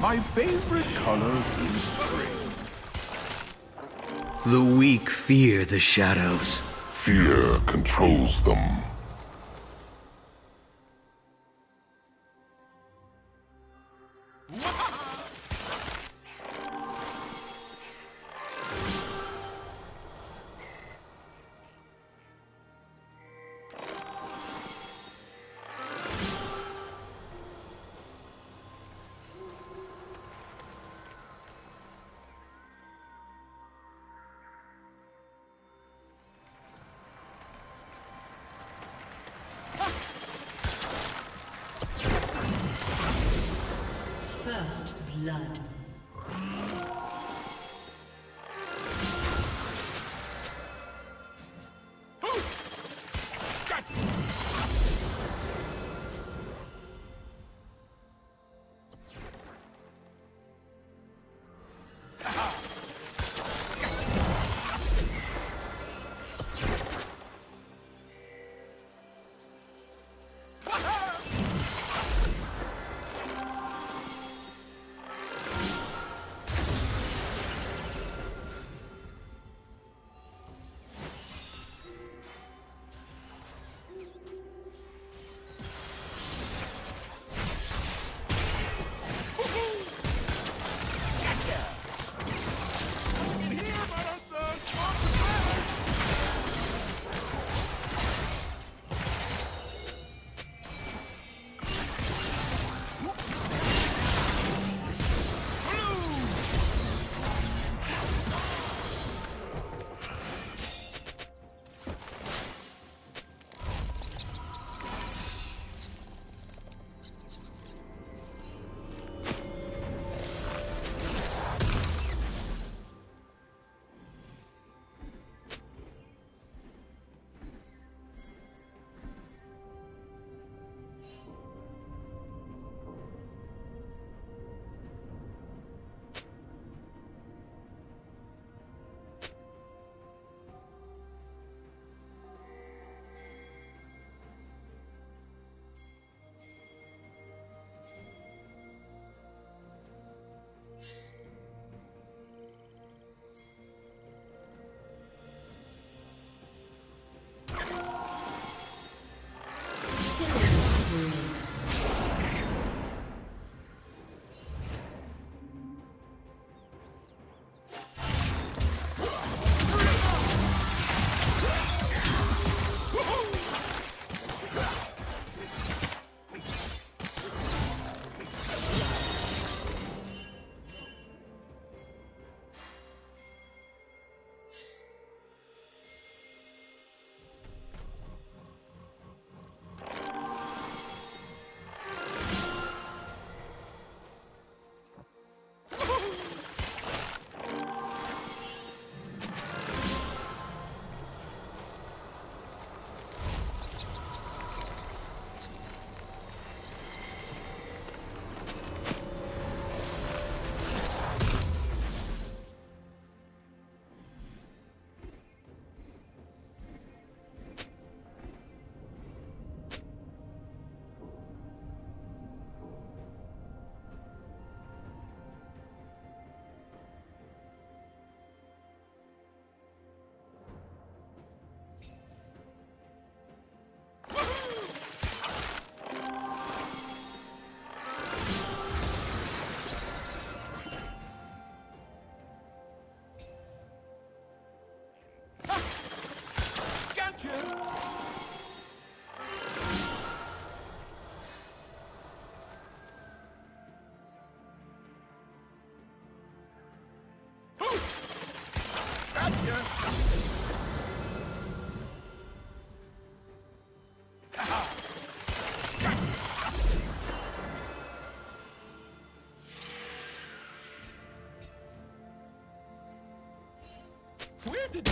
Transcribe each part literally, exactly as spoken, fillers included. My favorite color is spring. The weak fear the shadows. Fear controls them. First blood. Where did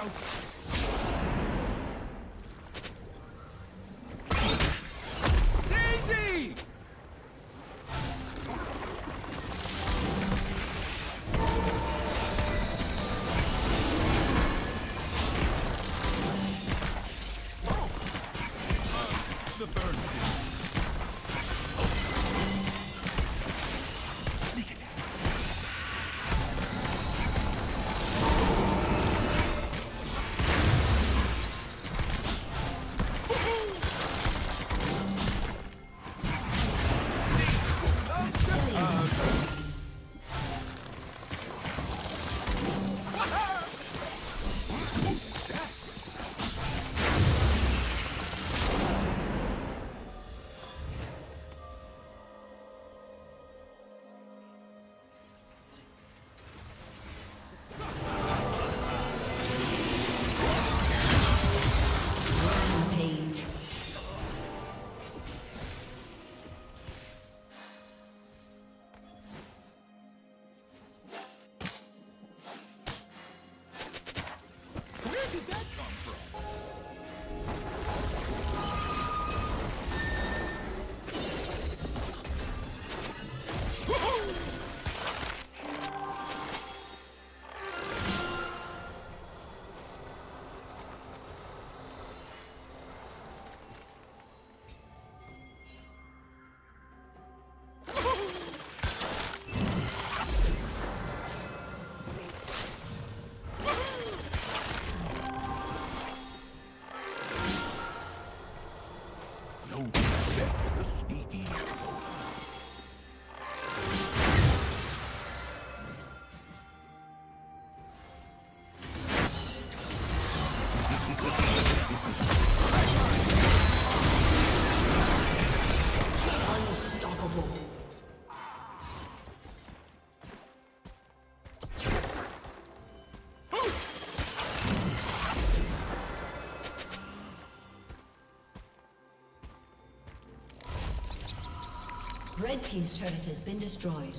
go! Daisy! Oh. Uh, the bird. Red team's turret has been destroyed.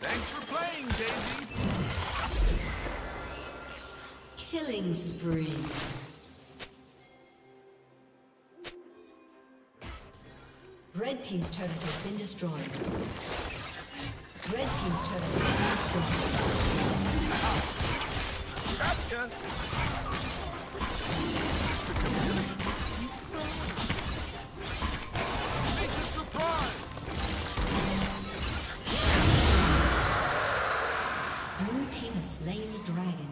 Thanks for playing, Daisy! Killing spree. Red team's turret has been destroyed. Red team's turret has been destroyed. Gotcha! It's a surprise! Blue team has slain the dragon.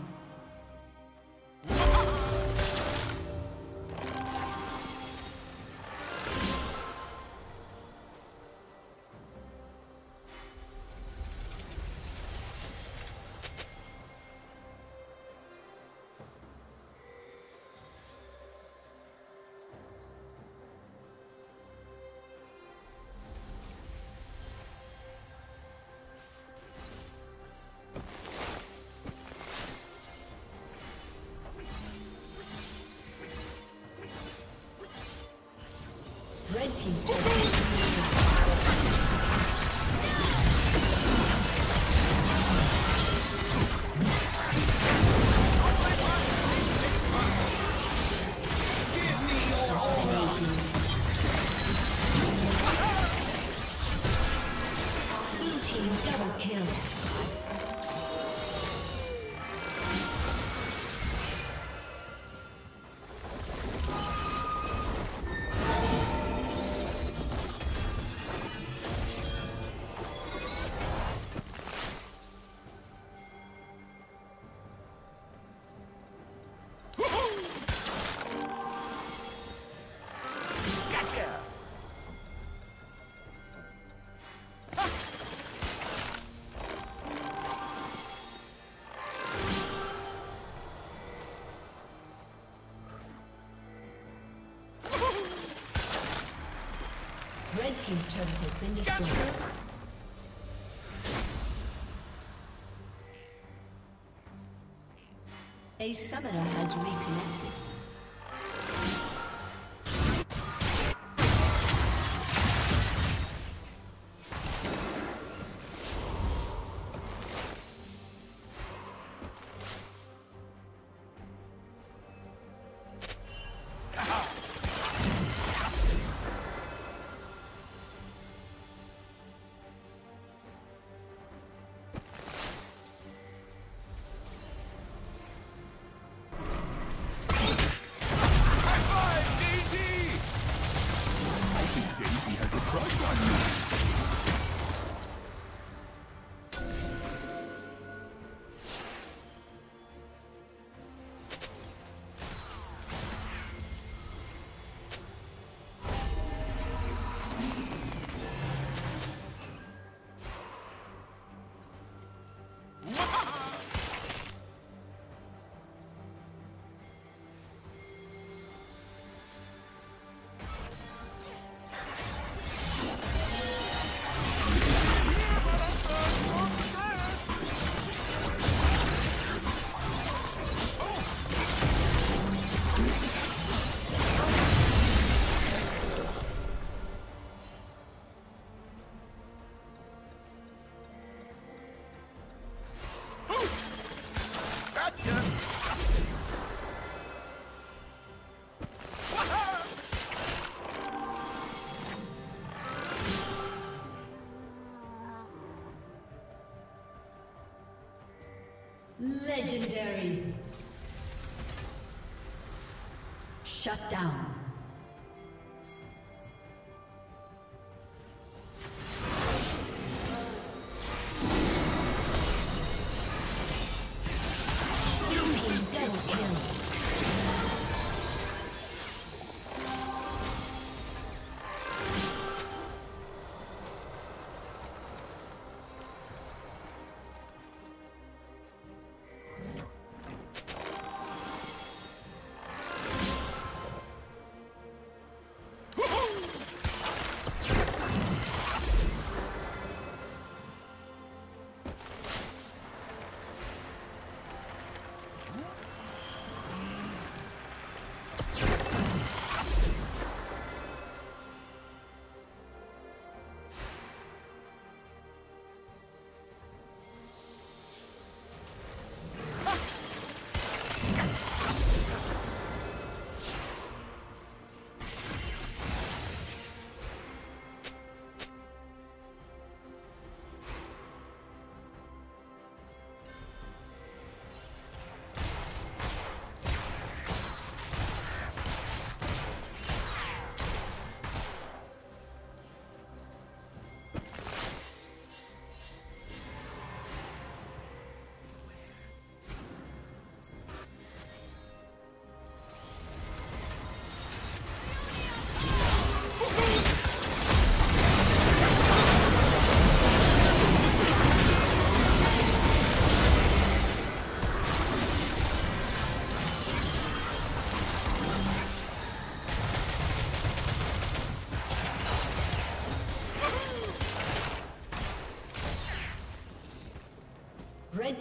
Team's turret has been destroyed. Blue team double kill. team's turret has been destroyed. A summoner has reconnected. Legendary. Shut down. Red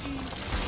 Thank you.